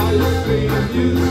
I look for you.